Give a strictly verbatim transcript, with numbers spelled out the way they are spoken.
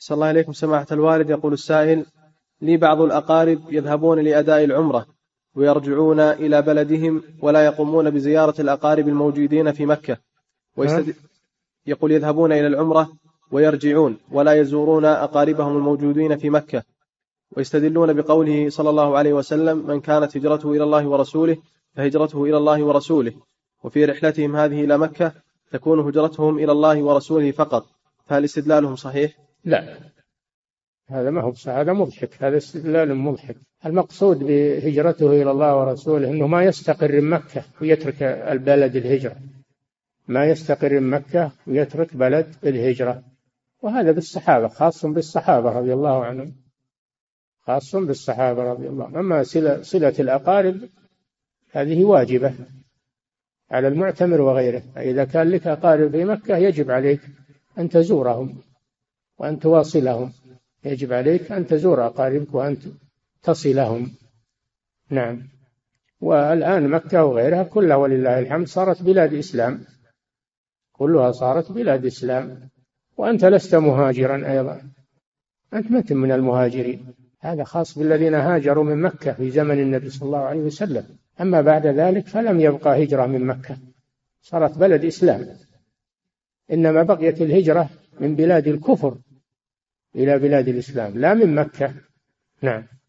أحسن الله إليكم سماحة الوالد. يقول السائل: لي بعض الأقارب يذهبون لأداء العمرة ويرجعون إلى بلدهم ولا يقومون بزيارة الأقارب الموجودين في مكة ويستد... يقول يذهبون إلى العمرة ويرجعون ولا يزورون أقاربهم الموجودين في مكة، ويستدلون بقوله صلى الله عليه وسلم: من كانت هجرته إلى الله ورسوله فهجرته إلى الله ورسوله. وفي رحلتهم هذه إلى مكة تكون هجرتهم إلى الله ورسوله فقط، فهل استدلالهم صحيح؟ لا، هذا ما هو هذا مضحك، هذا استدلال مضحك. المقصود بهجرته إلى الله ورسوله أنه ما يستقر مكة ويترك البلد الهجرة، ما يستقر مكة ويترك بلد الهجرة. وهذا بالصحابة، خاص بالصحابة رضي الله عنهم، خاص بالصحابة رضي الله عنهم. أما صلة, صلة الأقارب هذه واجبة على المعتمر وغيره، إذا كان لك أقارب في مكة يجب عليك أن تزورهم وأن تواصلهم، يجب عليك أن تزور أقاربك وأن تصلهم. نعم. والآن مكة وغيرها كلها ولله الحمد صارت بلاد إسلام، كلها صارت بلاد إسلام، وأنت لست مهاجرا أيضا، أنت ما أنت من المهاجرين. هذا خاص بالذين هاجروا من مكة في زمن النبي صلى الله عليه وسلم، أما بعد ذلك فلم يبقى هجرة من مكة، صارت بلد إسلام. إنما بقيت الهجرة من بلاد الكفر إلى بلاد الإسلام، لا من مكة. نعم.